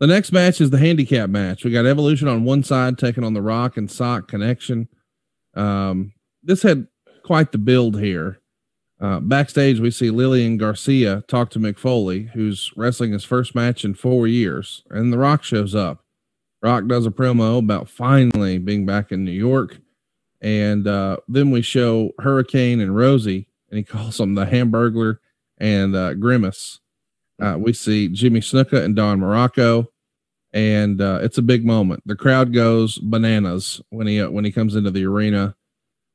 The next match is the handicap match. We got Evolution on one side taking on the Rock and Sock Connection. This had quite the build here. Backstage, we see Lillian Garcia talk to McFoley, who's wrestling his first match in 4 years, and The Rock shows up. Rock does a promo about finally being back in New York, and then we show Hurricane and Rosie, and he calls them the Hamburglar and Grimace. We see Jimmy Snuka and Don Morocco, and it's a big moment. The crowd goes bananas when he comes into the arena.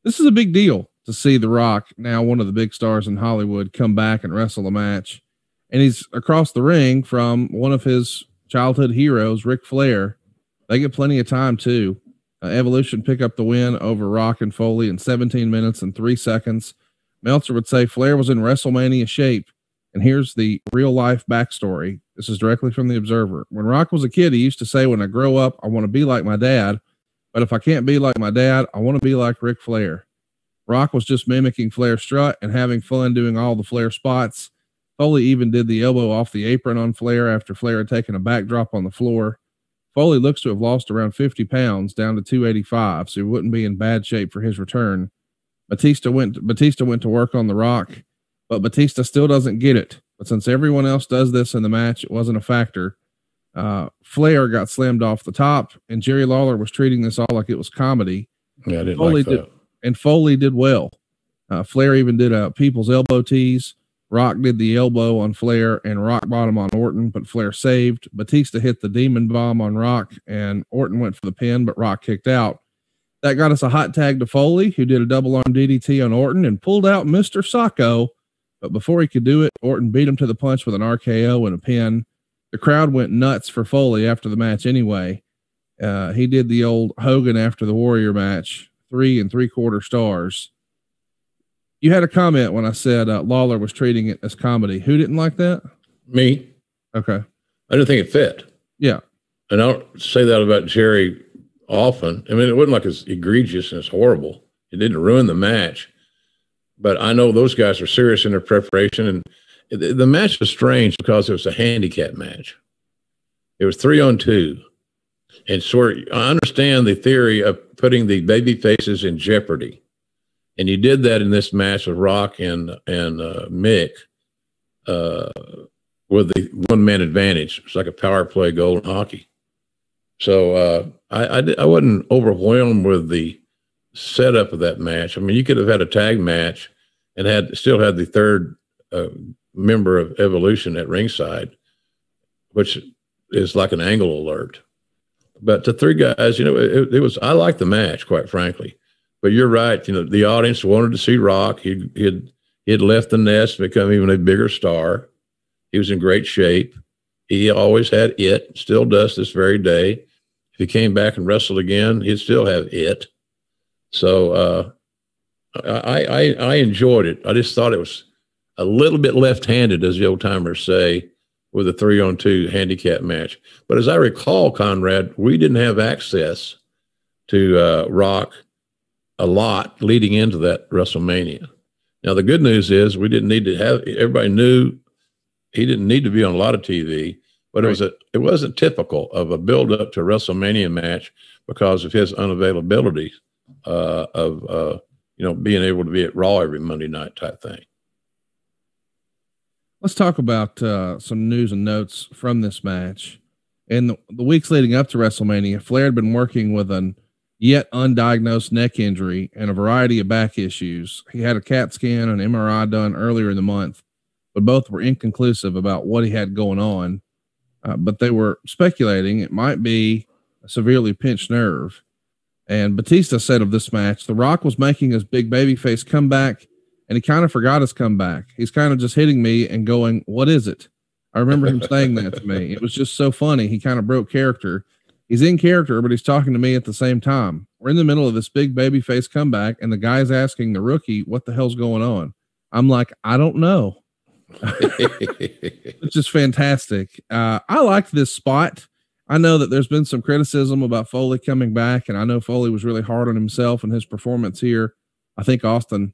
This is a big deal to see The Rock, now one of the big stars in Hollywood, come back and wrestle a match. And he's across the ring from one of his childhood heroes, Ric Flair. They get plenty of time too. Evolution pick up the win over Rock and Foley in 17 minutes and 3 seconds. Meltzer would say Flair was in WrestleMania shape. And here's the real life backstory. This is directly from the Observer. When Rock was a kid, he used to say, when I grow up, I want to be like my dad. But if I can't be like my dad, I want to be like Ric Flair. Rock was just mimicking Flair strut and having fun doing all the Flair spots. Foley even did the elbow off the apron on Flair after Flair had taken a backdrop on the floor. Foley looks to have lost around 50 pounds down to 285. So he wouldn't be in bad shape for his return. Batista went to work on The Rock, but Batista still doesn't get it. But since everyone else does this in the match, it wasn't a factor. Flair got slammed off the top, and Jerry Lawler was treating this all like it was comedy. Yeah, I didn't like that. And Foley did well. Flair even did a people's elbow tease. Rock did the elbow on Flair and rock bottom on Orton, but Flair saved. Batista hit the demon bomb on Rock, and Orton went for the pin, but Rock kicked out. That got us a hot tag to Foley, who did a double arm DDT on Orton and pulled out Mr. Socko. But before he could do it, Orton beat him to the punch with an RKO and a pin. The crowd went nuts for Foley after the match anyway. He did the old Hogan after the Warrior match, 3 3/4 stars. You had a comment when I said Lawler was treating it as comedy. Who didn't like that? Me. Okay. I didn't think it fit. Yeah. And I don't say that about Jerry often. I mean, it wasn't like it's egregious and it's horrible. It didn't ruin the match. But I know those guys are serious in their preparation. And the match was strange because it was a handicap match. It was 3-on-2. And sort of, I understand the theory of putting the baby faces in jeopardy. And you did that in this match with Rock and Mick with the one-man advantage. It's like a power play goal in hockey. So I wasn't overwhelmed with the setup of that match. I mean, you could have had a tag match and still had the third member of Evolution at ringside, which is like an angle alert. But the three guys, you know, I liked the match, quite frankly. But you're right. You know, the audience wanted to see Rock. He had left the nest, become even a bigger star. He was in great shape. He always had it. Still does this very day. If he came back and wrestled again, he'd still have it. So I enjoyed it. I just thought it was a little bit left-handed, as the old-timers say, with a 3-on-2 handicap match. But as I recall, Conrad, we didn't have access to Rock a lot leading into that WrestleMania. Now, the good news is we didn't need to have, everybody knew he didn't need to be on a lot of TV, but right. It wasn't typical of a build-up to a WrestleMania match because of his unavailability. Being able to be at Raw every Monday night type thing. Let's talk about some news and notes from this match. In the weeks leading up to WrestleMania, Flair had been working with an yet undiagnosed neck injury and a variety of back issues. He had a CAT scan and MRI done earlier in the month, but both were inconclusive about what he had going on. But they were speculating it might be a severely pinched nerve. And Batista said of this match, The Rock was making his big babyface comeback, and he kind of forgot his comeback. He's kind of just hitting me and going, what is it? I remember him saying that to me. It was just so funny. He kind of broke character. He's in character, but he's talking to me at the same time. We're in the middle of this big babyface comeback, and the guy's asking the rookie, what the hell's going on? I'm like, I don't know. It's just fantastic. I liked this spot. I know that there's been some criticism about Foley coming back, and I know Foley was really hard on himself and his performance here. I think Austin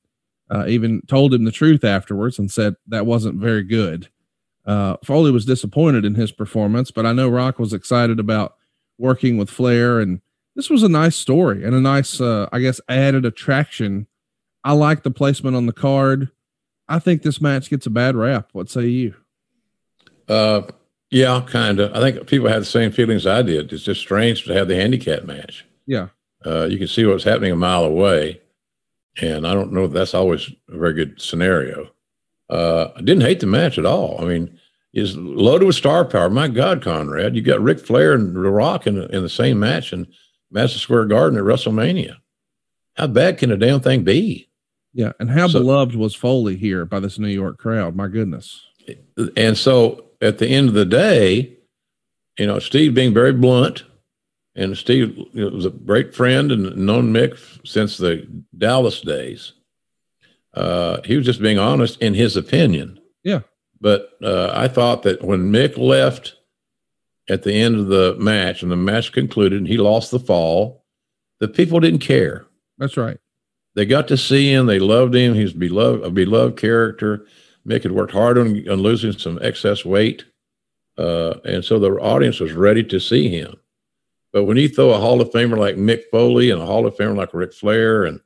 even told him the truth afterwards and said that wasn't very good. Foley was disappointed in his performance, but I know Rock was excited about working with Flair, and this was a nice story and a nice, I guess, added attraction. I like the placement on the card. I think this match gets a bad rap. What say you? Yeah, kind of. I think people had the same feelings I did. It's just strange to have the handicap match. Yeah. You can see what's happening a mile away, and I don't know if that's always a very good scenario. I didn't hate the match at all. I mean, it's loaded with star power. My God, Conrad, you got Ric Flair and The Rock in the same match in Madison Square Garden at WrestleMania. How bad can a damn thing be? Yeah, and how beloved was Foley here by this New York crowd? My goodness. And so at the end of the day, you know, Steve being very blunt, and Steve was a great friend and known Mick since the Dallas days. He was just being honest in his opinion. Yeah. But I thought that when Mick left at the end of the match and the match concluded and he lost the fall, the people didn't care. That's right. They got to see him. They loved him. He's a beloved character. Mick had worked hard on losing some excess weight. And so the audience was ready to see him. But when you throw a Hall of Famer like Mick Foley and a Hall of Famer like Ric Flair and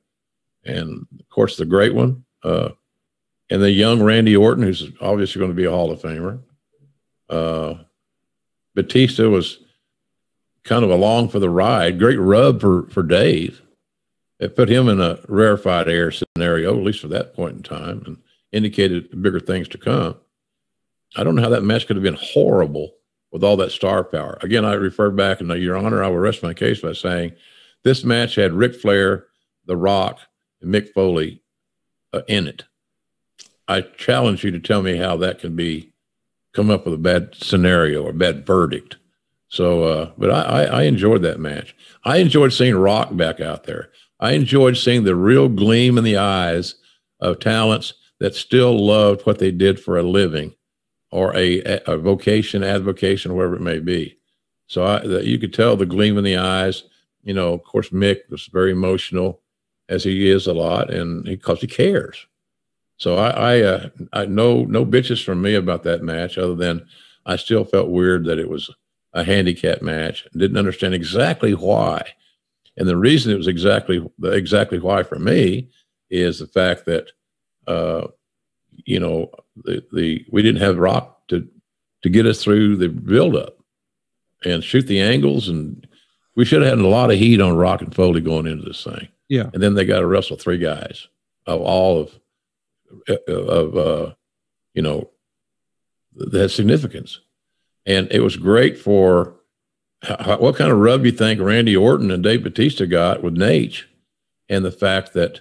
of course, the great one, and the young Randy Orton, who's obviously going to be a Hall of Famer. Batista was kind of along for the ride. Great rub for Dave. It put him in a rarefied air scenario, at least for that point in time, and indicated bigger things to come. I don't know how that match could have been horrible with all that star power. Again, I refer back, and Your Honor, I will rest my case by saying this match had Ric Flair, The Rock, and Mick Foley in it. I challenge you to tell me how that can come up with a bad scenario or bad verdict. So, but I enjoyed that match. I enjoyed seeing Rock back out there. I enjoyed seeing the real gleam in the eyes of talents that still loved what they did for a living or a vocation, advocation, whatever it may be. So you could tell the gleam in the eyes. You know, of course, Mick was very emotional, as he is a lot, and because he cares. So I no bitches from me about that match, other than I still felt weird that it was a handicap match. Didn't understand exactly why, and the reason it was exactly why for me is the fact that you know, we didn't have Rock to get us through the buildup and shoot the angles, and we should have had a lot of heat on Rock and Foley going into this thing. Yeah, and then they got to wrestle three guys of all of you know, that significance. And it was great for what kind of rub you think Randy Orton and Dave Batista got with Nate, and the fact that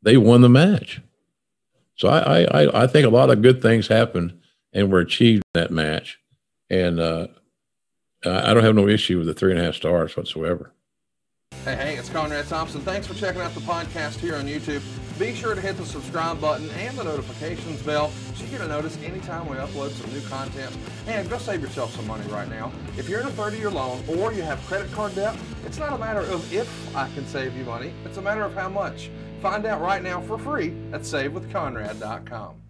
they won the match. So I think a lot of good things happened and were achieved in that match. And I don't have no issue with the 3.5 stars whatsoever. Hey, it's Conrad Thompson. Thanks for checking out the podcast here on YouTube. Be sure to hit the subscribe button and the notifications bell so you get a notice anytime we upload some new content. And go save yourself some money right now. If you're in a 30-year loan or you have credit card debt, it's not a matter of if I can save you money. It's a matter of how much. Find out right now for free at SaveWithConrad.com.